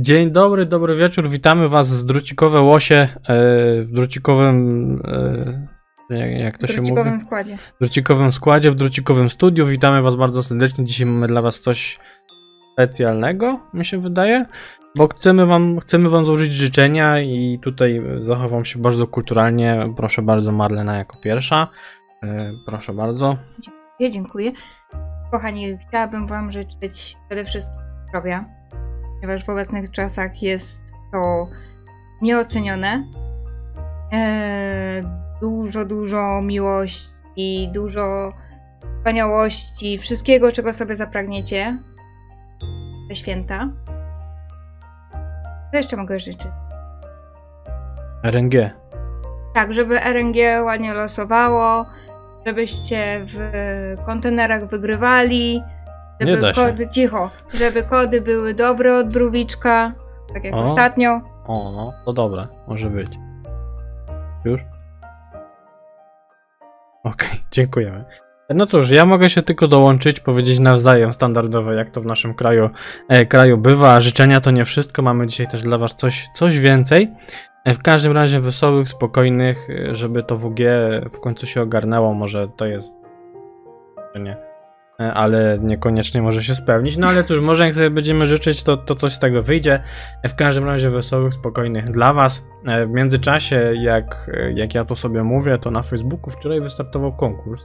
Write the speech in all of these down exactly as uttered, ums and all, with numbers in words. Dzień dobry, dobry wieczór, witamy was z drucikowe łosie yy, w drucikowym, yy, jak, jak to drucikowym się mówi? Drucikowym składzie. W drucikowym składzie, w drucikowym studiu, witamy was bardzo serdecznie, dzisiaj mamy dla was coś specjalnego, mi się wydaje, bo chcemy wam, chcemy wam złożyć życzenia i tutaj zachowam się bardzo kulturalnie, proszę bardzo Marlena jako pierwsza, yy, proszę bardzo. Dziękuję, dziękuję. Kochani, chciałabym wam życzyć przede wszystkim zdrowia. Ponieważ w obecnych czasach jest to nieocenione. Eee, dużo, dużo miłości, dużo wspaniałości, wszystkiego, czego sobie zapragniecie. Te święta. Co jeszcze mogę życzyć? R N G. Tak, żeby R N G ładnie losowało, żebyście w kontenerach wygrywali. Żeby nie da się. Kody, cicho, żeby kody były dobre od Druwiczka, tak jak o, ostatnio. O, no, to dobre, może być. Już? Okej, okay, dziękujemy. No cóż, ja mogę się tylko dołączyć, powiedzieć nawzajem standardowo, jak to w naszym kraju, e, kraju bywa. Życzenia to nie wszystko, mamy dzisiaj też dla was coś, coś więcej. W każdym razie wesołych, spokojnych, żeby to W G w końcu się ogarnęło, może to jest... nie. Ale niekoniecznie może się spełnić, no ale cóż, może jak sobie będziemy życzyć, to, to coś z tego wyjdzie. W każdym razie wesołych, spokojnych dla was. W międzyczasie, jak, jak ja to sobie mówię, to na Facebooku wczoraj wystartował konkurs.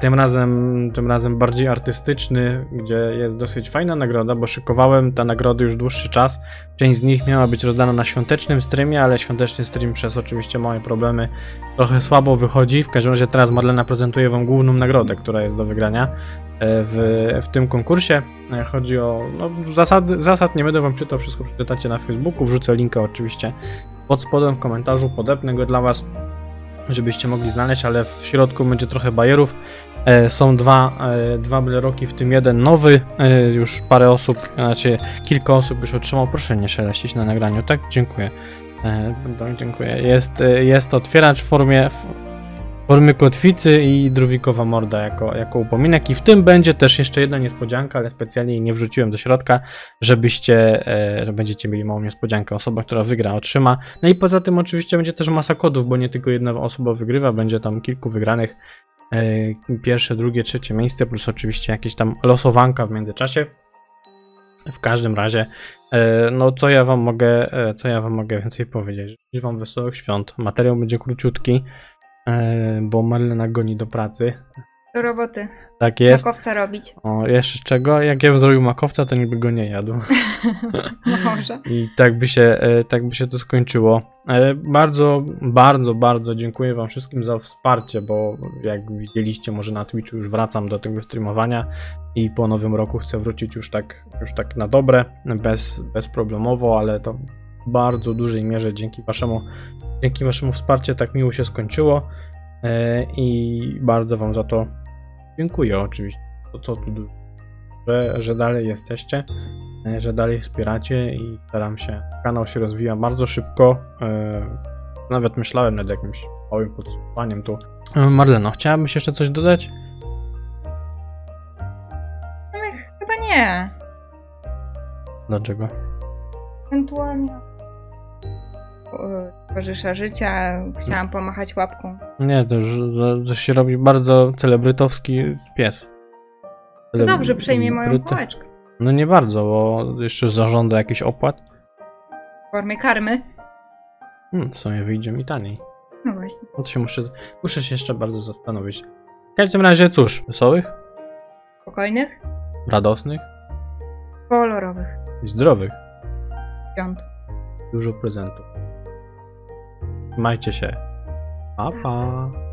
Tym razem, tym razem bardziej artystyczny, gdzie jest dosyć fajna nagroda, bo szykowałem te nagrody już dłuższy czas. Część z nich miała być rozdana na świątecznym streamie, ale świąteczny stream przez oczywiście moje problemy trochę słabo wychodzi. W każdym razie teraz Marlena prezentuje wam główną nagrodę, która jest do wygrania w, w tym konkursie. Chodzi o no, zasady, zasad nie będę wam czytał, wszystko przeczytacie na Facebooku, wrzucę linka oczywiście pod spodem w komentarzu, podepnę go dla was, żebyście mogli znaleźć, ale w środku będzie trochę bajerów. Są dwa, dwa bleroki, w tym jeden nowy. Już parę osób, znaczy kilka osób już otrzymało. Proszę nie szeleścić na nagraniu, tak? Dziękuję. Dziękuję. Jest, jest otwieracz w formie, w formie kotwicy i druwikowa morda jako, jako upominek. I w tym będzie też jeszcze jedna niespodzianka, ale specjalnie jej nie wrzuciłem do środka, żebyście, że będziecie mieli małą niespodziankę. Osoba, która wygra, otrzyma. No i poza tym oczywiście będzie też masa kodów, bo nie tylko jedna osoba wygrywa, będzie tam kilku wygranych. Pierwsze, drugie, trzecie miejsce, plus oczywiście jakieś tam losowanka w międzyczasie. W każdym razie, no co ja wam mogę, co ja wam mogę więcej powiedzieć? Życzę wam wesołych świąt. Materiał będzie króciutki, bo Marlena goni do pracy. Do roboty. Tak jest. Makowca robić. O, jeszcze czego? Jak ja bym zrobił makowca, to niby go nie jadł. Może. I tak by się, tak by się to skończyło. Bardzo, bardzo, bardzo dziękuję wam wszystkim za wsparcie, bo jak widzieliście, może na Twitchu już wracam do tego streamowania i po nowym roku chcę wrócić już tak, już tak na dobre, bez, bezproblemowo, ale to w bardzo dużej mierze dzięki waszemu, dzięki waszemu wsparciu tak miło się skończyło. I bardzo wam za to dziękuję oczywiście, to co tu, że, że dalej jesteście, że dalej wspieracie i staram się, kanał się rozwija bardzo szybko, nawet myślałem nad jakimś małym podsumowaniem tu. Marleno, chciałabyś jeszcze coś dodać? Chyba nie. Dlaczego? Ewentualnie towarzysza życia, chciałam pomachać łapką. Nie, to już za, za się robi bardzo celebrytowski pies. Celebry... To dobrze, przejmie moją pałeczkę. No nie bardzo, bo jeszcze zażąda jakichś opłat. W formie karmy. Hmm, w sumie wyjdzie mi taniej. No właśnie. No to się muszę, muszę się jeszcze bardzo zastanowić. W każdym razie cóż, wesołych? Spokojnych? Radosnych? Kolorowych. I zdrowych? Świąt. Dużo prezentów. Trzymajcie się. Pa, pa.